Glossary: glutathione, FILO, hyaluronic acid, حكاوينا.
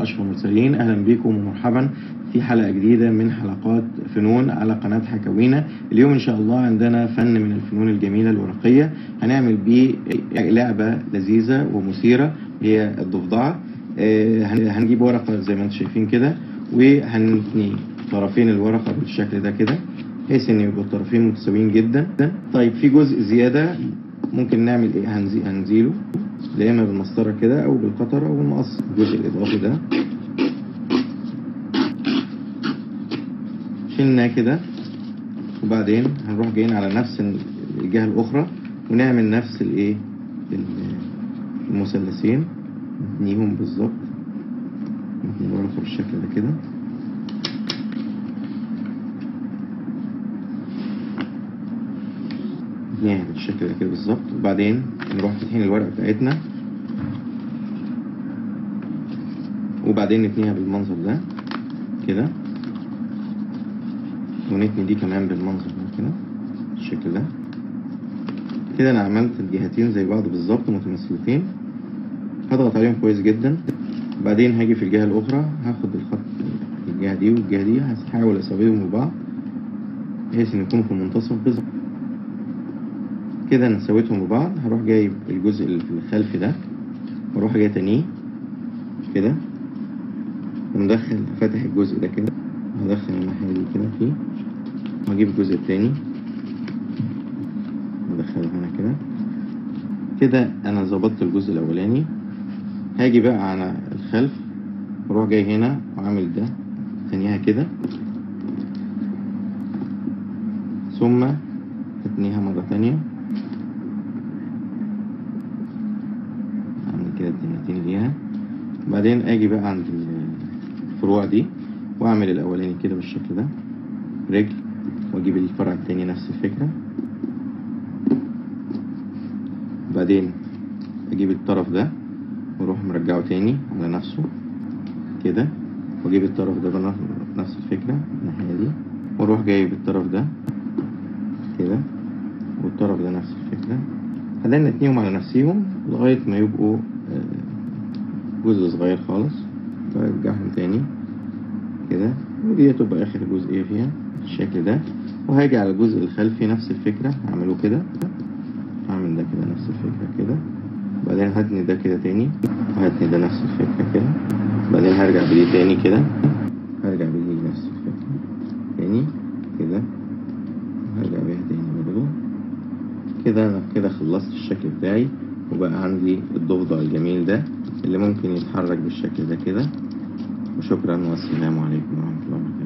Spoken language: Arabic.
وأشرف المرسلين. أهلا بكم ومرحبا في حلقة جديدة من حلقات فنون على قناة حكاوينا. اليوم إن شاء الله عندنا فن من الفنون الجميلة الورقية، هنعمل بيه لعبة لذيذة ومثيرة هي الضفدعة. هنجيب ورقة زي ما انتم شايفين كده، وهنثني طرفين الورقة بالشكل ده كده بحيث إن يبقوا الطرفين متساويين جدا. طيب في جزء زيادة ممكن نعمل إيه؟ هنزيله يا اما بالمسطره كده او بالقطره او بالمقص. الجزء الاضافي ده شلناه كده، وبعدين هنروح جايين على نفس الجهه الاخرى ونعمل نفس الايه المثلثين، نثنيهم بالظبط، نثني الورقه بالشكل ده كده. نعمل بالشكل ده كده بالظبط، وبعدين نروح فاتحين الورقه بتاعتنا وبعدين نتنيها بالمنظر ده كده، ونتني دي كمان بالمنظر ده كده بالشكل ده كده. انا عملت الجهتين زي بعض بالظبط متماثلتين، هضغط عليهم كويس جدا. بعدين هاجي في الجهه الاخرى هاخد الخط الجهه دي والجهه دي، هحاول اساويهم ببعض بحيث ان يكونوا في المنتصف بالظبط كده. انا سويتهم ببعض، هروح جايب الجزء اللي في الخلف ده واروح جاي تانيه كده، ومدخل فاتح الجزء ده كده، هدخل الناحيه دي كده فيه، وهجيب الجزء التاني وادخله هنا كده كده. انا ظبطت الجزء الاولاني، هاجي بقى على الخلف واروح جاي هنا وعامل ده تانيها كده، ثم تتنيها مره تانيه كده التنتين ليها. بعدين اجي بقى عند الفروع دي واعمل الاولاني كده بالشكل ده رجل، واجيب الفرع التاني نفس الفكره، بعدين اجيب الطرف ده واروح مرجعه تاني على نفسه كده، واجيب الطرف ده بنفس الفكره الناحيه دي، واروح جايب الطرف ده كده والطرف ده نفس الفكره. هدينا اتنيهم على نفسيهم لغايه ما يبقوا جزء صغير خالص، برجعهم تاني كده، ودي هتبقى اخر جزئيه فيها بالشكل ده. وهاجي على الجزء الخلفي نفس الفكره، هعمله كده، هعمل ده كده نفس الفكره كده، بعدين هتني ده كده تاني، وهتني ده نفس الفكره كده، بعدين هرجع بدي تاني كده، هرجع بدي نفس الفكره تاني كده، وهرجع بيها تاني برضه كده. انا كده خلصت الشكل بتاعي، وبقى عندي الضفدع الجميل ده اللي ممكن يتحرك بالشكل ده كده. وشكرا والسلام عليكم ورحمة الله وبركاته.